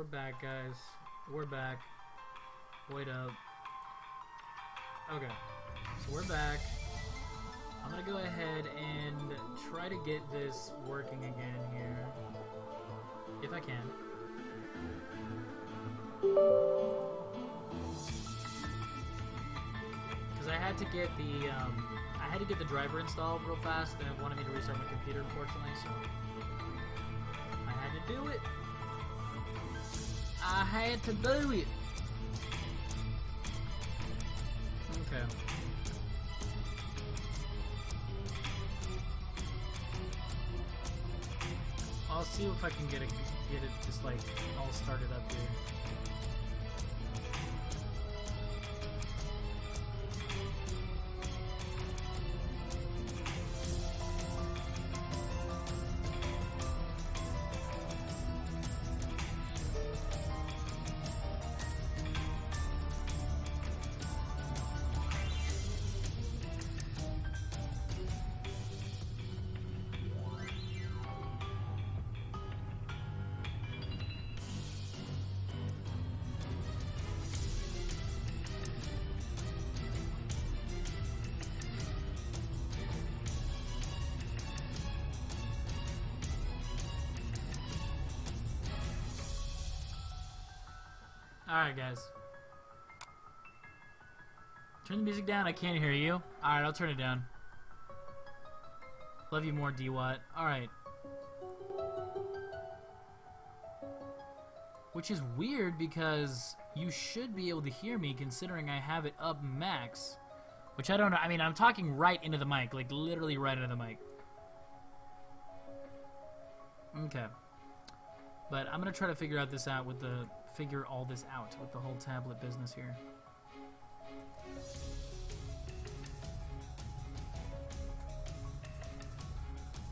We're back, guys. We're back. Wait up. Okay, so we're back. I'm gonna go ahead and try to get this working again here, if I can. Because I had to get the driver installed real fast, and it wanted me to restart my computer, unfortunately, so I had to do it. I had to do it. Okay. I'll see if I can get it just like all started up here. Alright, guys. Turn the music down. I can't hear you. Alright, I'll turn it down. Love you more, D-Watt. Alright. Which is weird because you should be able to hear me considering I have it up max. Which I don't know. I mean, I'm talking right into the mic. Like, literally right into the mic. Okay. But I'm going to try to figure out this out with the... figure all this out with the whole tablet business here.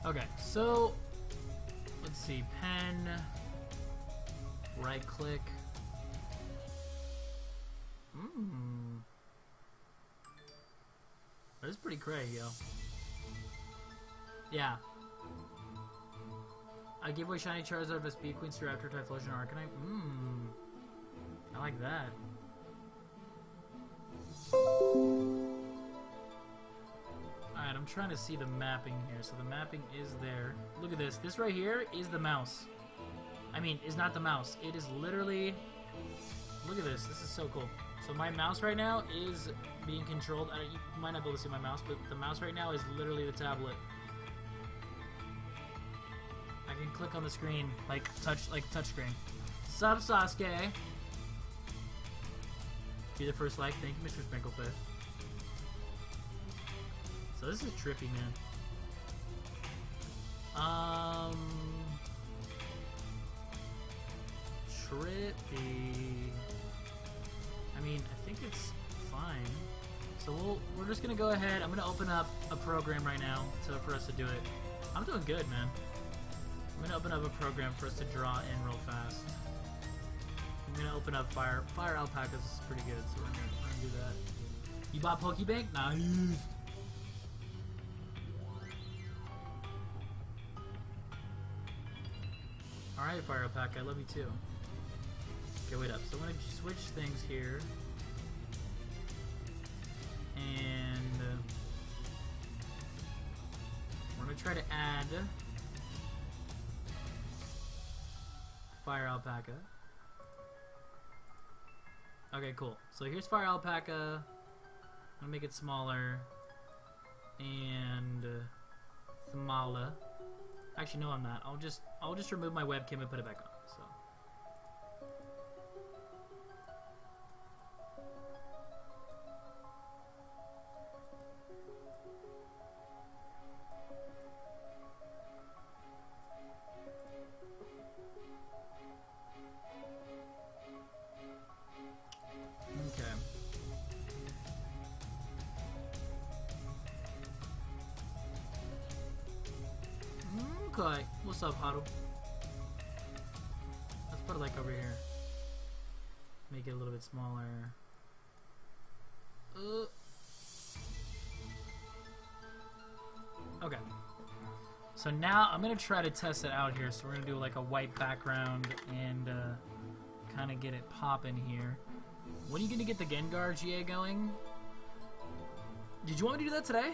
Okay, so let's see, pen, right click. That's pretty cray, yo. Yeah. I give away Shiny Charizard, Vespi, Queenster, Raptor, Typhlosion, Arcanine. I like that. Alright, I'm trying to see the mapping here. So the mapping is there. Look at this. This right here is the mouse. I mean, it's not the mouse. It is literally... Look at this. This is so cool. So my mouse right now is being controlled. You might not be able to see my mouse, but the mouse right now is literally the tablet. I can click on the screen, like touch screen. Sup, Sasuke? Be the first like. Thank you, Mr. Sprinklefish. So this is trippy, man. Trippy. I mean, I think it's fine. So we're just gonna go ahead. I'm gonna open up a program right now for us to do it. I'm doing good, man. I'm gonna open up a program for us to draw in real fast. I'm gonna open up Fire Alpaca is pretty good, so we're gonna do that. You bought Pokebank? Nice. All right, Fire Alpaca, I love you too. Okay, wait up. So I'm gonna switch things here, and we're gonna try to add. Fire Alpaca. Okay, cool. So here's Fire Alpaca. I'm gonna make it smaller. And Thamala. Actually, no, I'm not. I'll just remove my webcam and put it back on. So. Okay, what's up, Huddle? Let's put it like over here. Make it a little bit smaller. Okay. So now I'm gonna try to test it out here. So we're gonna do like a white background and kind of get it popping here. When are you going to get the Gengar GA going? Did you want me to do that today?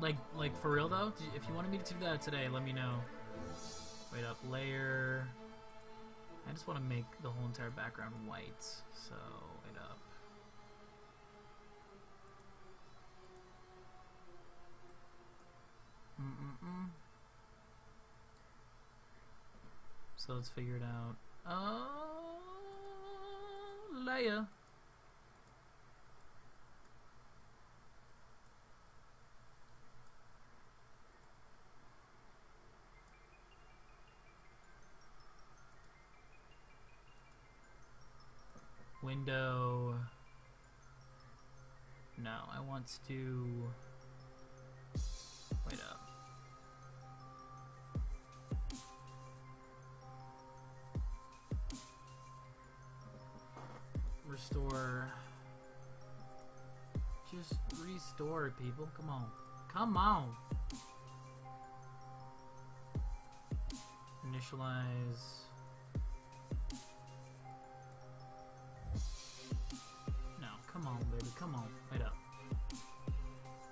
Like for real though? If you wanted me to do that today, let me know. Wait up, layer. I just want to make the whole entire background white, so wait up. So let's figure it out. Layer. Window. No, I want to do. Wait up. Restore. Just restore, people. Come on. Come on. Initialize. No, come on, baby. Come on. Wait up.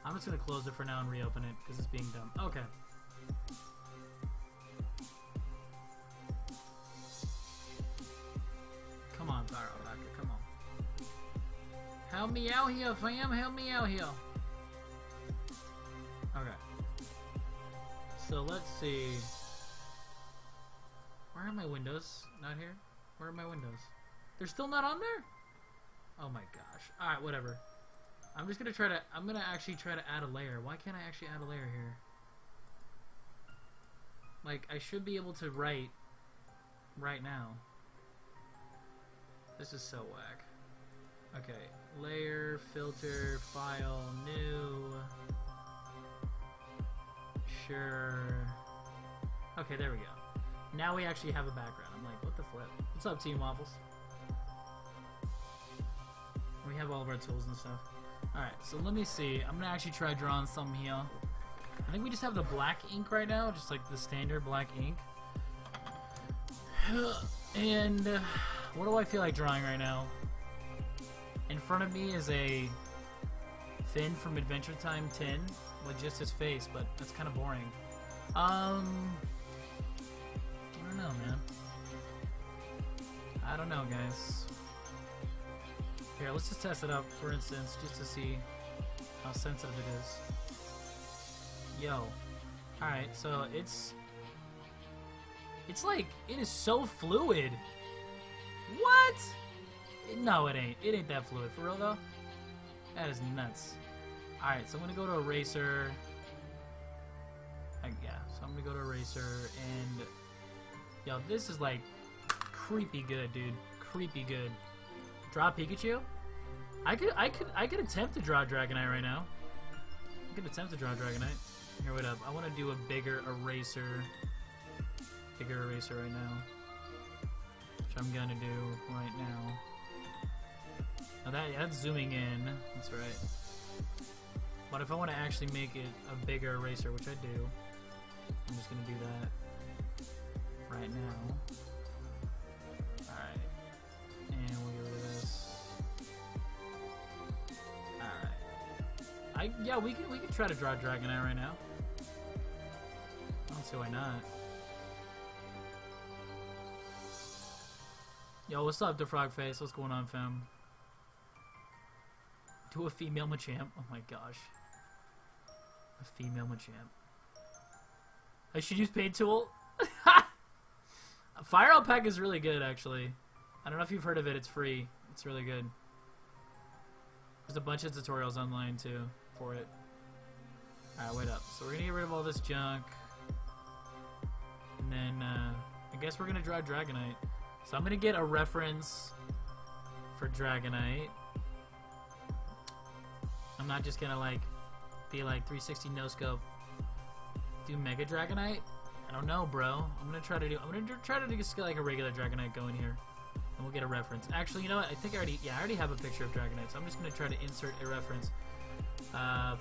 I'm just going to close it for now and reopen it because it's being dumb. Okay. Come on, Fire Alpaca. Come on. Help me out here, fam. Help me out here. Okay. So let's see. Where are my windows? Not here? Where are my windows? They're still not on there? Oh my gosh. Alright, whatever. I'm just gonna try to. I'm gonna actually try to add a layer. Why can't I actually add a layer here? Like, I should be able to write right now. This is so whack. Okay, layer, filter, file, new. Sure. Okay, there we go. Now we actually have a background. I'm like, what the flip? What's up, Team Waffles? We have all of our tools and stuff. Alright, so let me see. I'm gonna actually try drawing something here. I think we just have the black ink right now, just like the standard black ink. And what do I feel like drawing right now? In front of me is a Finn from Adventure Time 10 with just his face, but that's kind of boring. I don't know, man. I don't know, guys. Here, let's just test it out, for instance, just to see how sensitive it is. Yo. Alright, so it's like, it is so fluid. What? No, it ain't. It ain't that fluid. For real, though? That is nuts. Alright, so I'm going to go to Eraser. So I'm going to go to Eraser, and... Yo, this is, like, creepy good, dude. Creepy good. Draw Pikachu? I could attempt to draw Dragonite right now. I could attempt to draw Dragonite. Here, wait up. I want to do a bigger eraser. Bigger eraser right now. Which I'm gonna do right now. Now that's zooming in. That's right. But if I want to actually make it a bigger eraser, which I do, I'm just gonna do that right now. Alright. And we'll get rid of this. Alright. Yeah, we can try to draw Dragonite right now. I don't see why not. Yo, what's up, DeFrogface? What's going on, fam? Do a female Machamp? Oh my gosh. A female Machamp. I should use Paint Tool. Fire Alpaca is really good, actually. I don't know if you've heard of it. It's free. It's really good. There's a bunch of tutorials online, too, for it. Alright, wait up. So we're going to get rid of all this junk. And then, I guess we're going to draw Dragonite. So I'm going to get a reference for Dragonite. I'm not just going to, like, be like 360 no-scope. Do Mega Dragonite? I don't know, bro. I'm gonna try to just get like a regular Dragonite going here, and we'll get a reference. Actually, you know what? I think I already have a picture of Dragonite, so I'm just gonna try to insert a reference.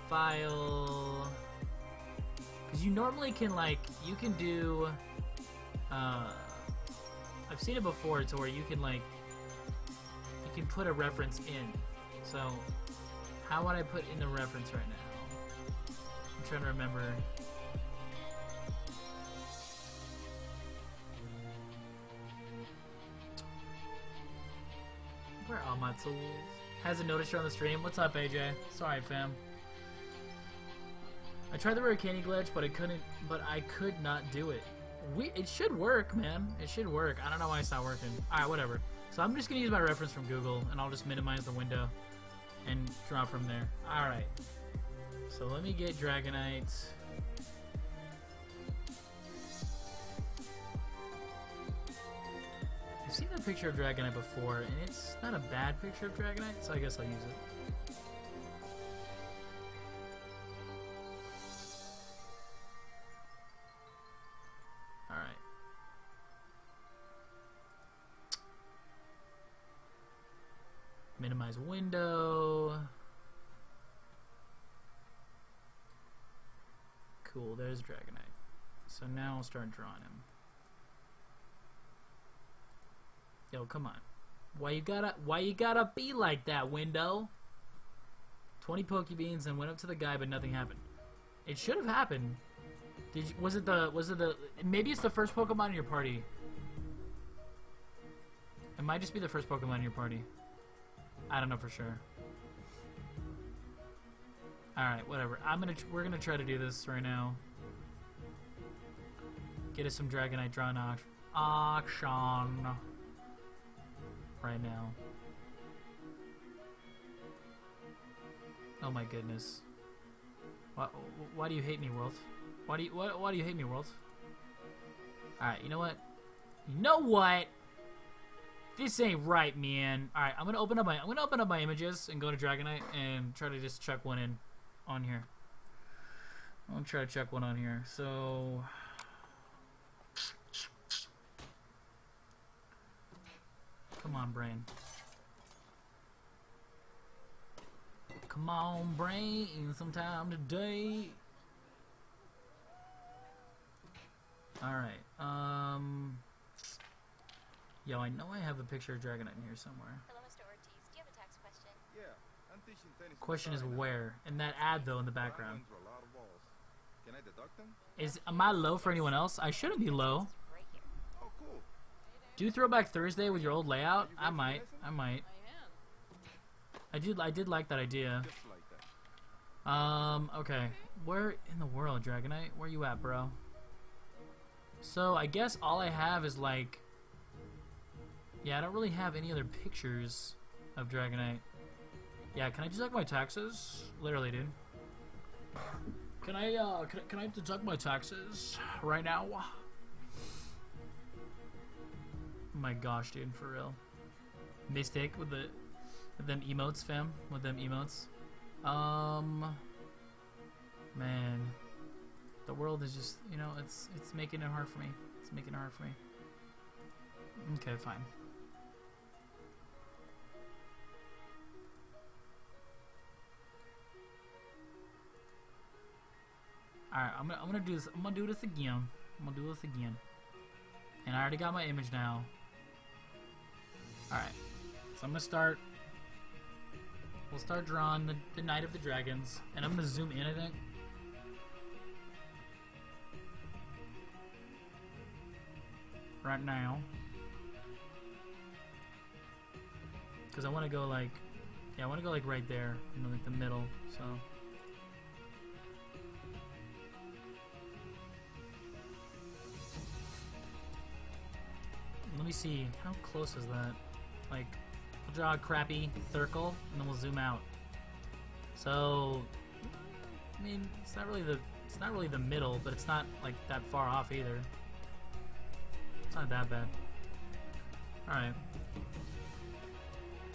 File, because you normally can do I've seen it before to where you can like, you can put a reference in. So how would I put in the reference right now? I'm trying to remember. Where are my tools? Hasn't noticed you on the stream. What's up, AJ? Sorry, fam. I tried the Rurikani glitch, but I could not do it. It should work, man. It should work. I don't know why it's not working. Alright, whatever. So I'm just gonna use my reference from Google, and I'll just minimize the window and draw from there. Alright. So let me get Dragonite. I've seen that picture of Dragonite before, and it's not a bad picture of Dragonite, so I guess I'll use it. Alright. Minimize window. Cool, there's Dragonite. So now I'll start drawing him. Yo, come on. Why you gotta be like that, window? 20 Pokebeans and went up to the guy, but nothing happened. It should have happened. Did you, was it the maybe it's the first Pokemon in your party. It might just be the first Pokemon in your party. I don't know for sure. All right, whatever. We're gonna try to do this right now. Get us some Dragonite drawn auction right now. Oh my goodness. Why do you hate me, world? Why do you hate me, world? All right, you know what? You know what? This ain't right, man. All right, I'm gonna open up my images and go to Dragonite and try to just chuck one in on here. I'm gonna try to chuck one on here. So come on, brain. Come on, brain. Sometime today. All right. Yo, I know I have a picture of Dragonite in here somewhere. Hello, Mr. Ortiz. Do you have a tax question? Yeah, I'm teaching tennis. Question is where? And that ad though in the background. Can I deduct them? Am I low for anyone else? I shouldn't be low. Oh, cool. Do Throwback Thursday with your old layout? I might. I did like that idea. Okay. Where in the world, Dragonite? Where you at, bro? So I guess all I have is like. Yeah, I don't really have any other pictures of Dragonite. Yeah, can I deduct my taxes? Literally, dude. Can I deduct my taxes right now? My gosh, dude, for real. Mistake with them emotes, fam. With them emotes. Man, the world is just, you know, it's making it hard for me. It's making it hard for me. Okay, fine. Alright, I'm gonna do this. I'm gonna do this again. And I already got my image now. Alright. So I'm gonna start. We'll start drawing the Knight of the Dragons. And I'm gonna zoom in, I think. Right now. Because I want to go like, yeah, I want to go like right there, you know, like the middle. So let me see, how close is that? Like, we'll draw a crappy circle and then we'll zoom out. So I mean, it's not really the middle, but it's not like that far off either. It's not that bad. All right.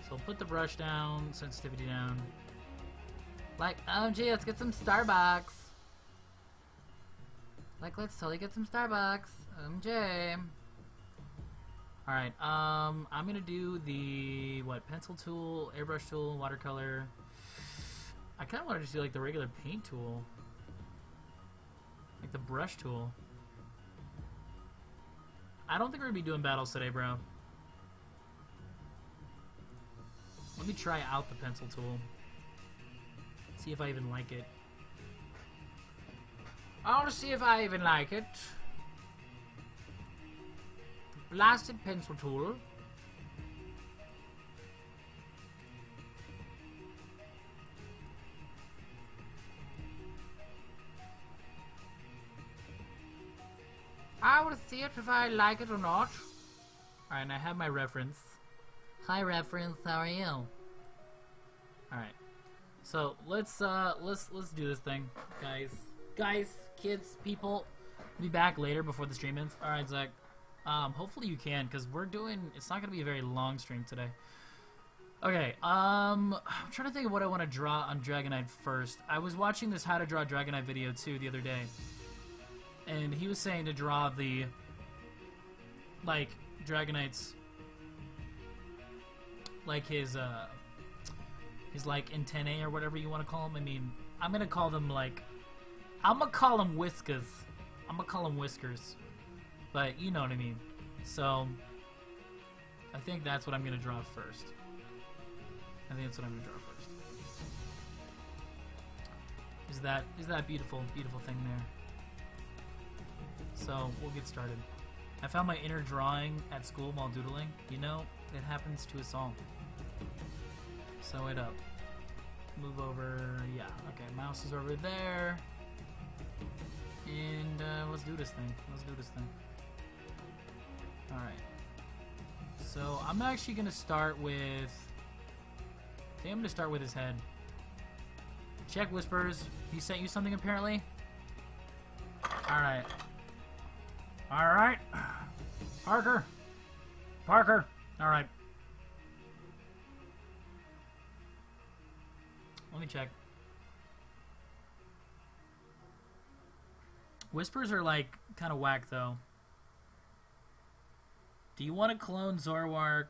So put the brush down, sensitivity down. Like, OMG, let's get some Starbucks. Like, let's totally get some Starbucks. OMG. Alright, I'm gonna do the, what, pencil tool, airbrush tool, watercolor. I kinda wanna just do like the regular paint tool. Like the brush tool. I don't think we're going to be doing battles today, bro. Let me try out the pencil tool. See if I even like it. I want to see if I even like it. The blasted pencil tool. I would see it if I like it or not. Alright, and I have my reference. Hi reference, how are you? Alright. So let's do this thing, guys, kids, people. We'll be back later before the stream ends. Alright, Zach. Hopefully you can, because we're doing, it's not gonna be a very long stream today. Okay, I'm trying to think of what I want to draw on Dragonite first. I was watching this how to draw Dragonite video too the other day. And he was saying to draw the, like, Dragonite's, like his like antennae or whatever you want to call them. I mean, I'm gonna call them like, I'm gonna call them whiskers. I'm gonna call them whiskers, but you know what I mean. So, I think that's what I'm gonna draw first. I think that's what I'm gonna draw first. Is that beautiful thing there? So, we'll get started. I found my inner drawing at school while doodling. You know, it happens to us all. Sew it up. Move over, yeah, okay, mouse is over there. And let's do this thing, All right. So, I'm actually gonna start with, I think I'm gonna start with his head. Check Whispers, he sent you something apparently? All right. Alright. Parker. Parker. Alright. Let me check. Whispers are like kind of whack though. Do you want to clone Zoroark?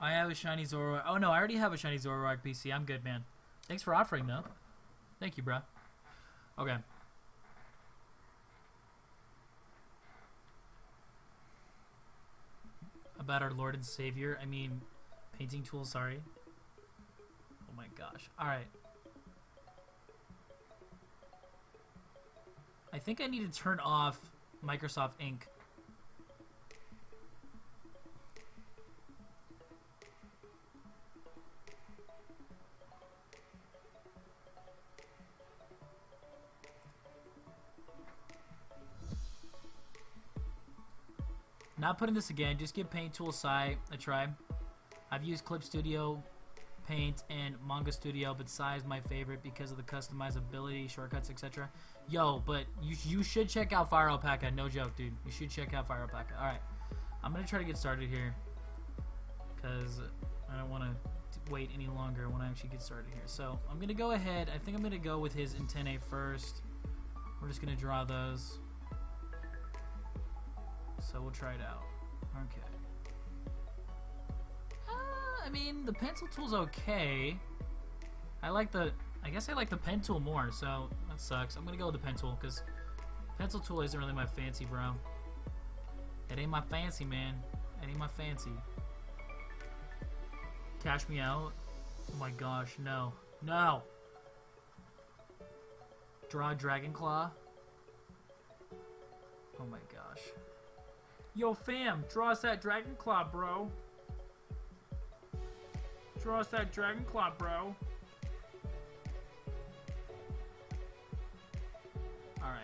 I have a shiny Zoroark. Oh no, I already have a shiny Zoroark PC. I'm good, man. Thanks for offering though. Thank you, bro. Okay. About our Lord and Savior, I mean, painting tool, sorry. Oh my gosh. Alright. I think I need to turn off Microsoft Ink. Not putting this again, just give Paint Tool Sai a try. I've used Clip Studio Paint and Manga Studio, but Sai is my favorite because of the customizability, shortcuts, etc. Yo, but you should check out Fire Alpaca, no joke, dude. You should check out Fire Alpaca. Alright, I'm going to try to get started here because I don't want to wait any longer when I actually get started here. So I'm going to go ahead, I think I'm going to go with his antennae first. We're just going to draw those. So we'll try it out. Okay. I mean, the pencil tool's okay. I guess I like the pen tool more, so that sucks. I'm gonna go with the pen tool, because pencil tool isn't really my fancy, bro. It ain't my fancy, man. It ain't my fancy. Cash me out. Oh my gosh, no. No! Draw Dragonclaw. Oh my gosh. Yo, fam, draw us that Dragonclaw, bro. Draw us that Dragonclaw, bro. Alright.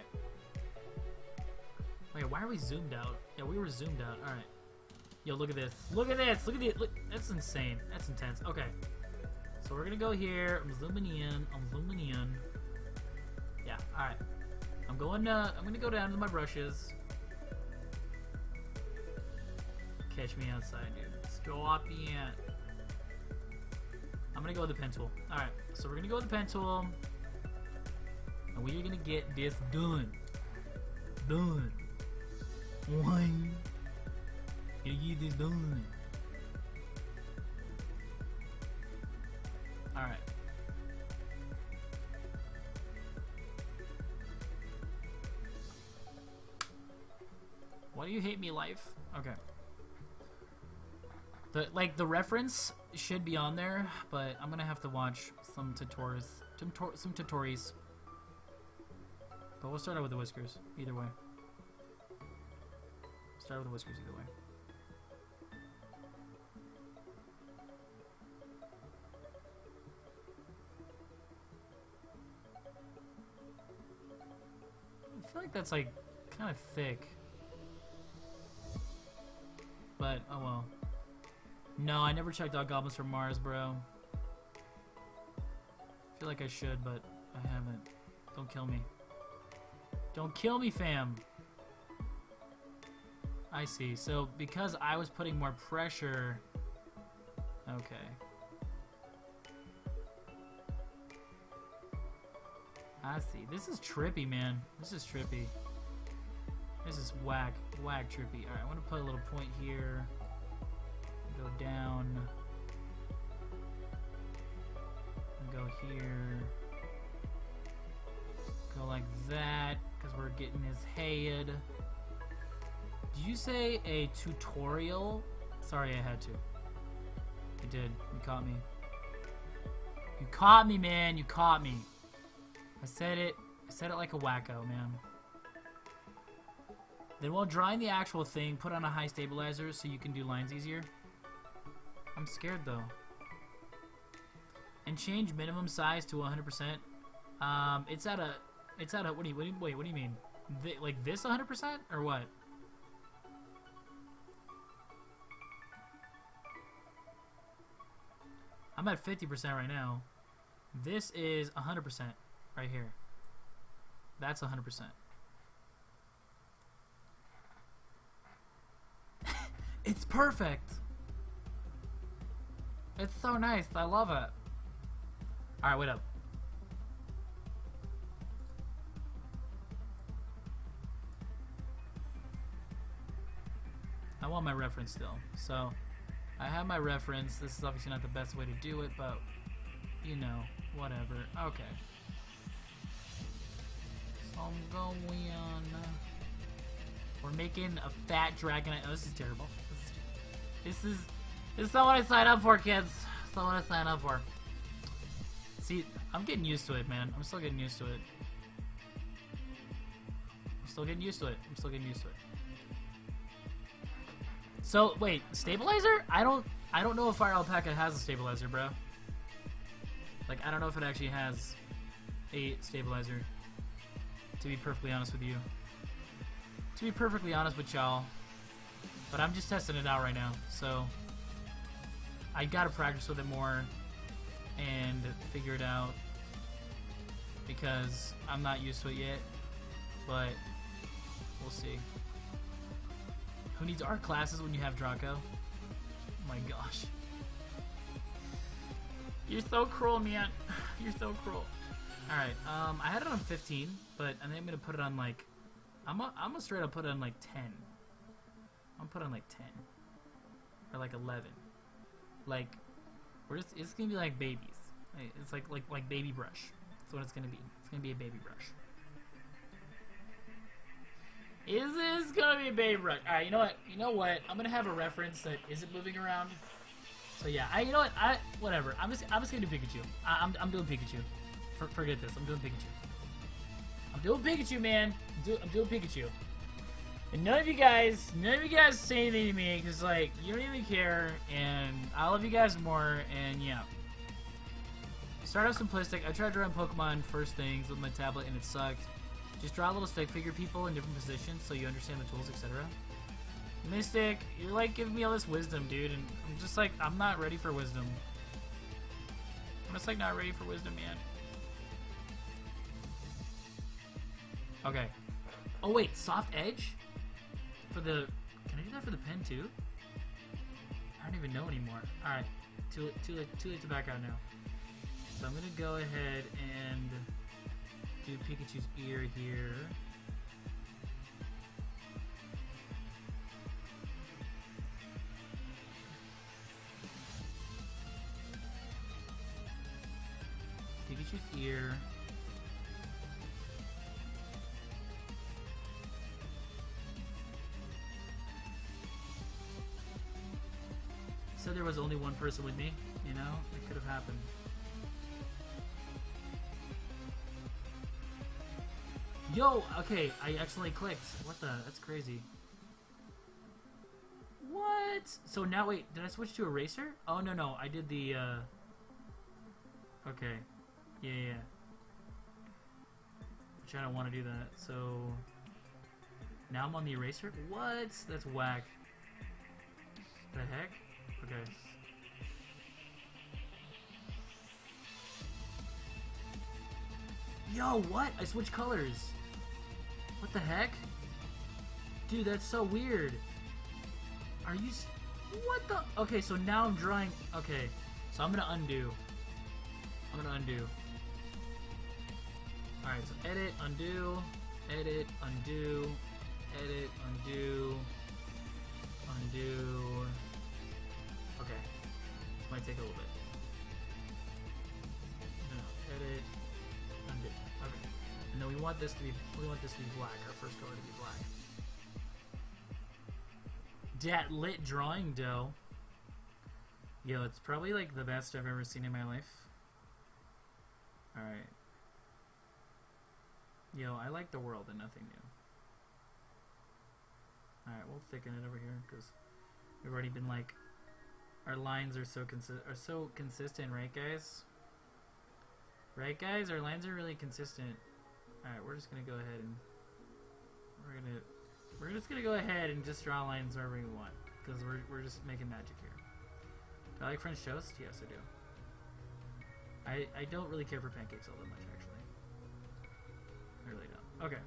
Wait, why are we zoomed out? Yeah, we were zoomed out. Alright. Yo, look at this. Look at this. Look at it. Look. That's insane. That's intense. Okay. So we're going to go here. I'm zooming in. Yeah, alright. I'm going to go down to my brushes. Catch me outside, dude. Let's go off the ant. I'm gonna go with the pen tool. Alright, so we're gonna go with the pen tool. And we're gonna get this done. One. You get this done. Alright. Why you hate me, life. Okay. The reference should be on there, but I'm gonna have to watch some tutorials. Some tutorials. But we'll start out with the whiskers, either way. Start with the whiskers either way. I feel like that's like kind of thick. But oh well. No, I never checked out Goblins from Mars, bro. I feel like I should, but I haven't. Don't kill me. Don't kill me, fam. I see. So because I was putting more pressure. Okay. I see. This is trippy, man. This is trippy. This is whack, whack trippy. Alright, I want to put a little point here. Go down. Go here. Go like that, because we're getting his head. Did you say a tutorial? Sorry, I had to. I did. You caught me. You caught me, man. You caught me. I said it. I said it like a wacko, man. Then while drawing the actual thing, put on a high stabilizer so you can do lines easier. I'm scared though. And change minimum size to 100%. It's at a. Wait, what do you mean? Like this 100% or what? I'm at 50% right now. This is 100% right here. That's 100%. It's perfect. It's so nice. I love it. Alright, wait up. I want my reference still. So, I have my reference. This is obviously not the best way to do it, but, you know, whatever. Okay. So I'm going on. We're making a fat dragon. Oh, this is terrible. This is not what I signed up for, kids. It's not what I signed up for. See, I'm getting used to it, man. I'm still getting used to it. I'm still getting used to it. I'm still getting used to it. So, wait, stabilizer? I don't know if Fire Alpaca has a stabilizer, bro. Like, I don't know if it actually has a stabilizer. To be perfectly honest with you. To be perfectly honest with y'all. But I'm just testing it out right now, so I gotta practice with it more and figure it out because I'm not used to it yet, but we'll see. Who needs art classes when you have Draco? Oh my gosh. You're so cruel, man. You're so cruel. Alright, I had it on 15, but I think I'm gonna put it on like, I'm gonna straight up put it on like 10. I'm gonna put it on like 10. Or like 11. Like, we're just, it's gonna be like babies. It's like baby brush. That's what it's gonna be. It's gonna be a baby brush. Is this gonna be baby brush? Alright, you know what? You know what? I'm gonna have a reference that isn't moving around. So yeah, you know what? Whatever. I'm just gonna do Pikachu. I'm doing Pikachu. Forget this. I'm doing Pikachu. I'm doing Pikachu, man. I'm doing Pikachu. And none of you guys say anything to me, because, like, you don't even care, and I love you guys more, and yeah. Start off simplistic. I tried to run Pokemon first things with my tablet, and it sucked. Just draw a little stick figure people in different positions so you understand the tools, etc. Mystic, you're, like, giving me all this wisdom, dude, and I'm just, like, I'm not ready for wisdom. I'm just, like, not ready for wisdom, man. Okay. Oh, wait, soft edge? For the, can I do that for the pen too? I don't even know anymore. All right, too late to back out now. So I'm gonna go ahead and do Pikachu's ear here. Pikachu's ear. said there was only one person with me, you know, it could have happened. Yo, okay, I accidentally clicked. What the? That's crazy. What? So now, wait, did I switch to eraser? Oh, no, no, I did the, okay. Yeah, yeah. Which I don't want to do that, so... Now I'm on the eraser? What? That's whack. The heck? Okay. Yo, what? I switched colors. What the heck? Dude, that's so weird. Are you... What the... Okay, so now I'm drawing... Okay, so I'm gonna undo. I'm gonna undo. Alright, so edit, undo, edit, undo, edit, undo, undo. Okay. This might take a little bit. No, edit, undo. Okay. And then we want this to be black, our first color to be black. Dat lit drawing dough. Yo, it's probably like the best I've ever seen in my life. Alright. Yo, I like the world and nothing new. Alright, we'll thicken it over here because we've already been like, our lines are so consistent, right guys? Right guys, our lines are really consistent. Alright, we're just gonna go ahead and we're just gonna go ahead and just draw lines wherever we want because we're just making magic here. Do I like French toast? Yes, I do. I don't really care for pancakes all that much actually. I really don't. Okay.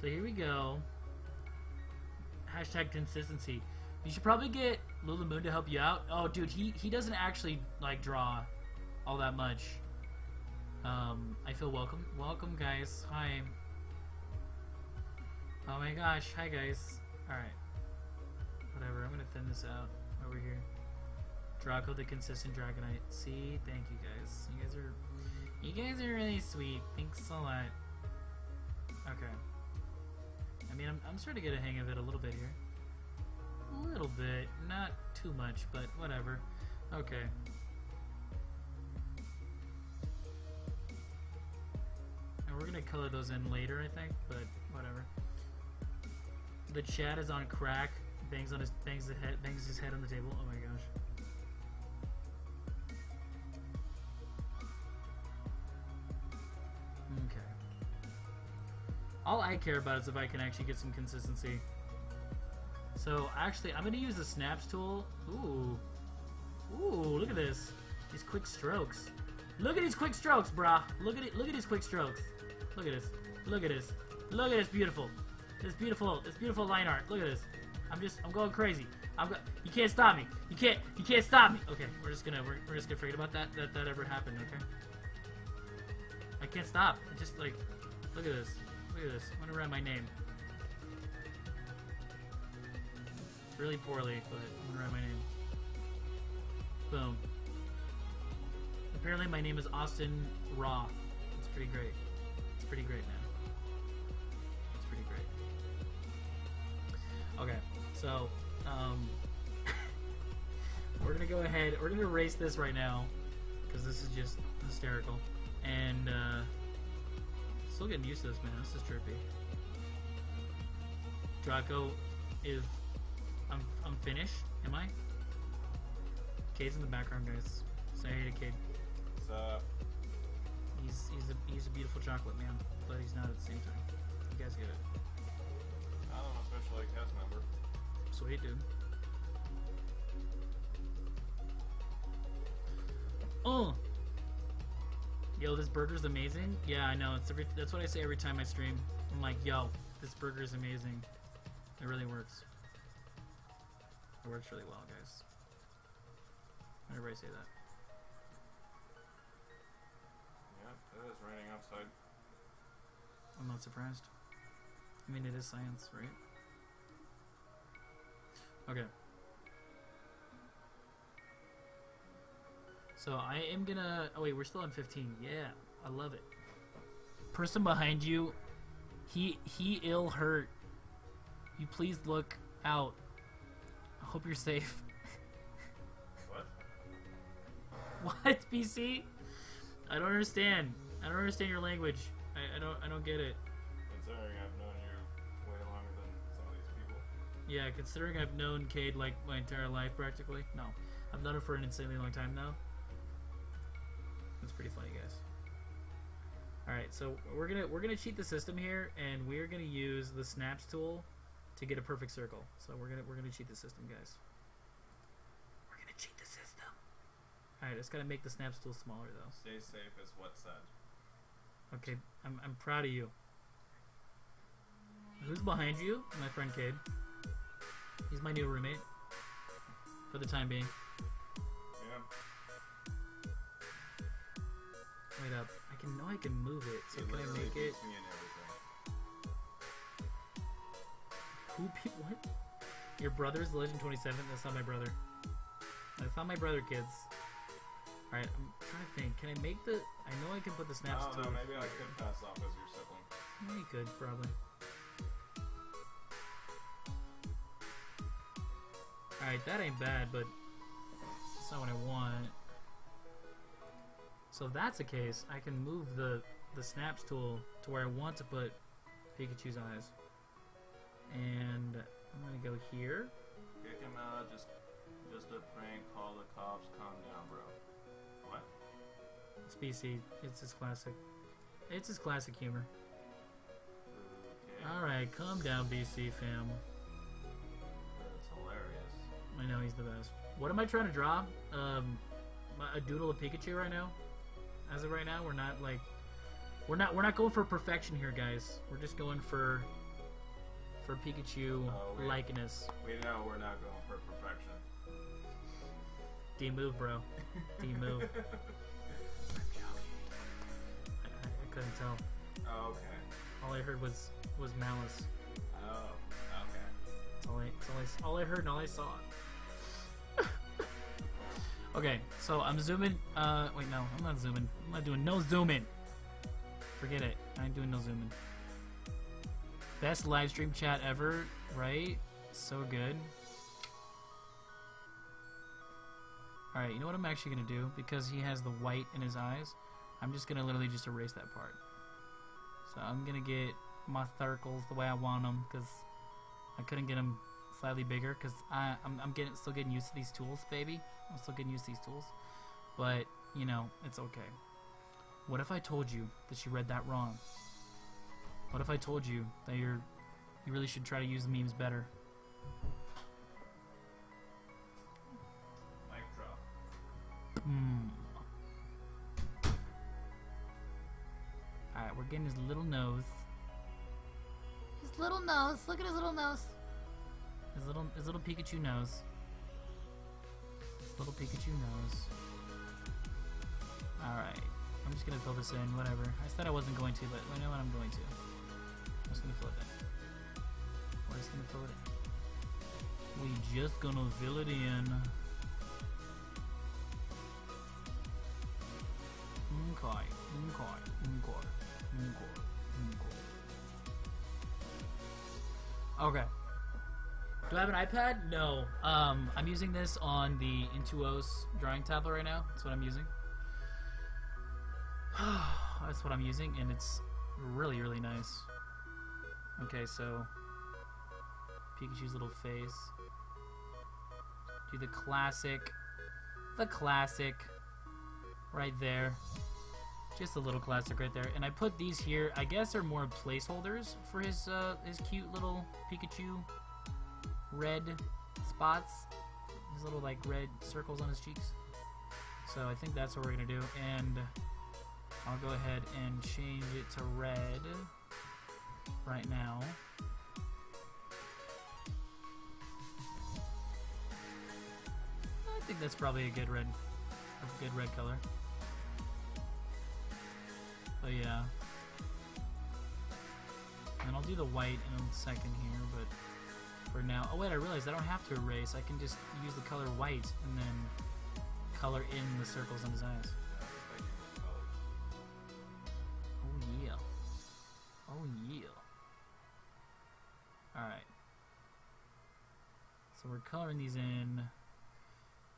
So here we go. Hashtag consistency. You should probably get Lulamoon to help you out. Oh, dude, he doesn't actually like draw all that much. I feel welcome. Welcome, guys. Hi. Oh my gosh. Hi, guys. All right. Whatever. I'm gonna thin this out over here. Draco the consistent Dragonite. See, thank you guys. You guys are really sweet. Thanks a lot. Okay. I mean, I'm starting to get a hang of it a little bit here. A little bit, not too much, but whatever. Okay. And we're gonna color those in later, I think, but whatever. The chat is on crack. Bangs his head on the table. Oh my gosh. Okay. All I care about is if I can actually get some consistency. So actually, I'm gonna use the snaps tool. Ooh, ooh! Look at this. These quick strokes. Look at these quick strokes, brah. Look at it. Look at these quick strokes. Look at this. Look at this. Look at this beautiful. This beautiful. This beautiful line art. Look at this. I'm going crazy. You can't stop me. You can't stop me. Okay, we're just gonna forget about that ever happened. Okay. I can't stop. I just like, look at this. Look at this. I'm gonna write my name. Really poorly, but I'm gonna write my name. Boom. Apparently my name is Austin Raw. It's pretty great. It's pretty great, man. It's pretty great. Okay, so, we're gonna go ahead, we're gonna erase this right now, because this is just hysterical. And, still getting used to this, man. This is trippy. Draco is... I'm finished. Am I? Cade's in the background, guys. Say hey to Cade. What's up? He's a beautiful chocolate man, but he's not at the same time. You guys get it. I don't know, especially like cast member. Sweet, dude. Oh! Yo, this burger's amazing. Yeah, I know. That's what I say every time I stream. I'm like, yo, this burger is amazing. It really works. It works really well, guys. Everybody say that. Yeah, it is raining outside. I'm not surprised. I mean, it is science, right? Okay. So I am gonna... Oh wait, we're still on 15. Yeah, I love it. Person behind you, he ill hurt. You please look out. Hope you're safe. What? What, PC? I don't understand. I don't understand your language. I don't get it. Considering I've known you way longer than some of these people. Yeah, considering I've known Cade like my entire life practically. No, I've known him for an insanely long time now. That's pretty funny, guys. All right, so we're gonna cheat the system here, and we're gonna use the snaps tool to get a perfect circle. So we're gonna cheat the system, guys. We're gonna cheat the system. All right, I just gotta make the snaps tool smaller though. Stay safe is what's said. Okay, I'm proud of you. Who's behind you? My friend Cade. He's my new roommate for the time being. Yeah. Wait up. I can know I can move it. So can I make it? Who beat what? Your brother's Legend 27. That's not my brother. That's not my brother, kids. All right, I'm trying to think. Can I make the? I know I can put the snaps. Oh no, maybe I could pass off as your sibling. Yeah, you could probably. Alright, that ain't bad, but that's not what I want. So if that's the case, I can move the snaps tool to where I want to put Pikachu's eyes. And I'm gonna go here. Kick him out, just a prank, call the cops, calm down, bro. What? It's BC, it's his classic. It's his classic humor. Okay. Alright, calm down, BC fam. I know, he's the best. What am I trying to draw? A doodle of Pikachu right now. As of right now, we're not going for perfection here, guys. We're just going for Pikachu likeness. We know we're not going for perfection. D move, bro. D move. I'm joking. I couldn't tell. Oh, okay. All I heard was malice. Oh, okay. All I heard and all I saw. Okay, so I'm zooming. Wait, no, I'm not zooming. I'm not doing no zooming. Forget it. I ain't doing no zooming. Best live stream chat ever, right? So good. All right, you know what I'm actually gonna do, because he has the white in his eyes. I'm just gonna literally just erase that part. So I'm gonna get my circles the way I want them, because I couldn't get them slightly bigger because I'm still getting used to these tools, baby. I'm still getting used to these tools, but you know, it's okay. What if I told you that you read that wrong? What if I told you that you really should try to use memes better? Mic drop. All right, we're getting his little nose. His little nose. Look at his little nose. His little Pikachu nose. His little Pikachu nose. Alright. I'm just gonna fill this in, whatever. I said I wasn't going to, but I know what I'm going to. I'm just gonna fill it in. We're just gonna fill it in. We just gonna fill it in. Okay. Okay. Okay. Okay. Okay. Okay. Do I have an iPad? No. I'm using this on the Intuos drawing tablet right now. That's what I'm using. That's what I'm using, and it's really, really nice. Okay, so Pikachu's little face. Do the classic, right there. Just a little classic right there. And I put these here. I guess are more placeholders for his cute little Pikachu. Red spots, his little like red circles on his cheeks. So I think that's what we're gonna do, and I'll go ahead and change it to red right now. I think that's probably a good red color. But yeah, and I'll do the white in a second here, but. For now. Oh wait, I realized I don't have to erase. I can just use the color white and then color in the circles on his eyes. Oh yeah. Oh yeah. Alright. So we're coloring these in.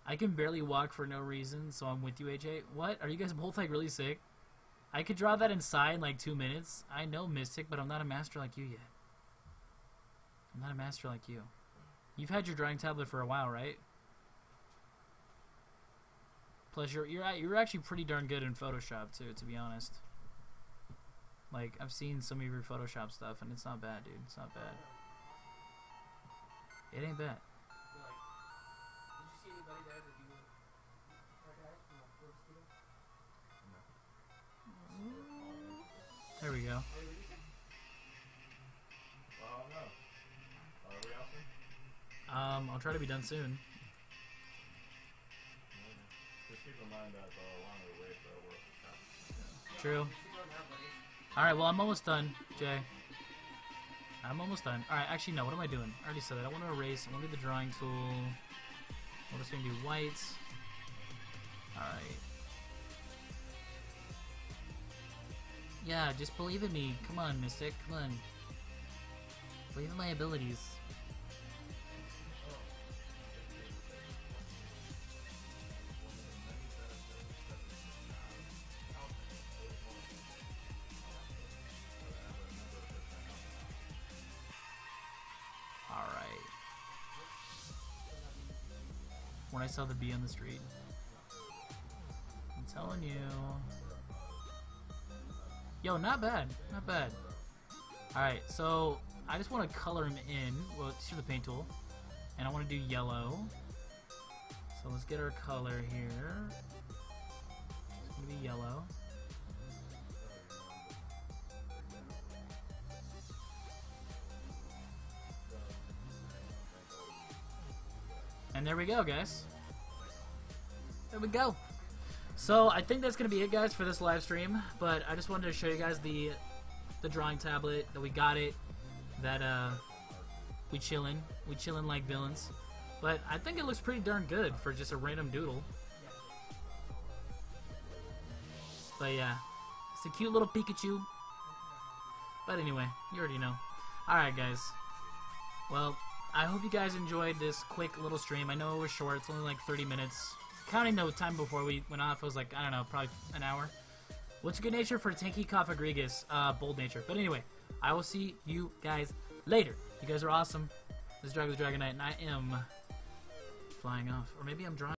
I can barely walk for no reason, so I'm with you, AJ. What? Are you guys both like really sick? I could draw that inside in like 2 minutes. I know, Mystic, but I'm not a master like you yet. I'm not a master like you. You've had your drawing tablet for a while, right? Plus, you're actually pretty darn good in Photoshop too, to be honest. Like, I've seen some of your Photoshop stuff, and it's not bad, dude. It's not bad. It ain't bad. There we go. I'll try to be done soon. True. Alright, well, I'm almost done, Jay. I'm almost done. Alright, actually, no, what am I doing? I already said that. I want to erase. I want to do the drawing tool. I'm just going to do whites. Alright. Yeah, just believe in me. Come on, Mystic. Come on. Believe in my abilities. When I saw the bee on the street. I'm telling you. Yo, not bad. Not bad. Alright, so I just want to color him in. Well, let's do the paint tool. And I want to do yellow. So let's get our color here. It's going to be yellow. And there we go, guys. There we go. So I think that's gonna be it, guys, for this live stream. But I just wanted to show you guys the drawing tablet that we got it. That we chillin like villains. But I think it looks pretty darn good for just a random doodle. But yeah, it's a cute little Pikachu. But anyway, you already know. All right, guys. Well. I hope you guys enjoyed this quick little stream. I know it was short. It's only like 30 minutes. Counting the time before we went off, it was like, I don't know, probably an hour. What's good nature for Tanky Kofagrigus? Bold nature. But anyway, I will see you guys later. You guys are awesome. This is Dragon the Dragonite, and I am flying off. Or maybe I'm drawing.